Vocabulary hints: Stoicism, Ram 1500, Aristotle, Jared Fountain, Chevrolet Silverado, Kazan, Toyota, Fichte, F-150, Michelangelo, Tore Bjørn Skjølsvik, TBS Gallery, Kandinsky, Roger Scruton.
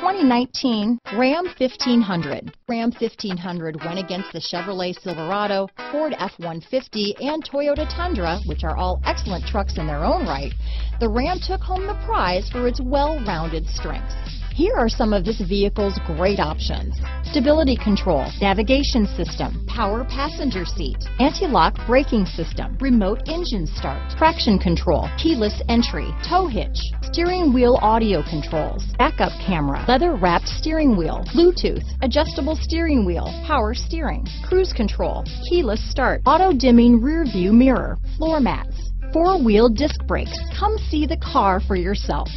2019 Ram 1500. Ram 1500 went against the Chevrolet Silverado, Ford F-150, and Toyota Tundra, which are all excellent trucks in their own right. The Ram took home the prize for its well-rounded strengths. Here are some of this vehicle's great options: stability control, navigation system, power passenger seat, anti-lock braking system, remote engine start, traction control, keyless entry, tow hitch, steering wheel audio controls, backup camera, leather-wrapped steering wheel, Bluetooth, adjustable steering wheel, power steering, cruise control, keyless start, auto-dimming rear-view mirror, floor mats, four-wheel disc brakes. Come see the car for yourself.